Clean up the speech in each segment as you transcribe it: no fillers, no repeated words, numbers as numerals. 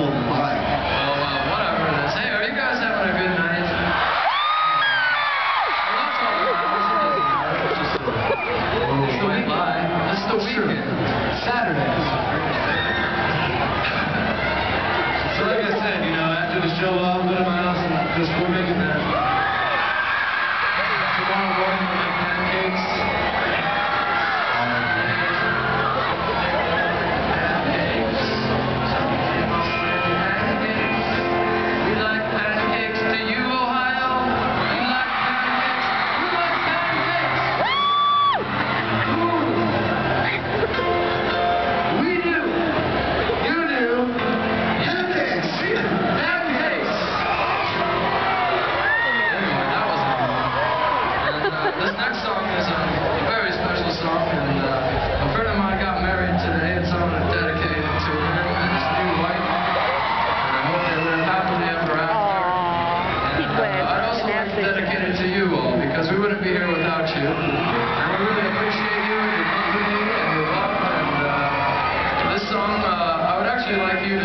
cold and black. Well, whatever it is. Hey, are you guys having a good night? It's the weekend. It's the weekend. Saturday. So like I said, you know, after the show, I'll go to my house and just go make it there. Tomorrow morning, we'll make pancakes.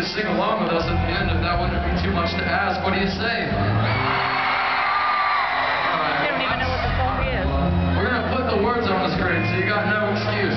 Sing along with us at the end, if that wouldn't be too much to ask. What do you say? All right, I don't even know what the song is. We're going to put the words on the screen, so you got no excuse.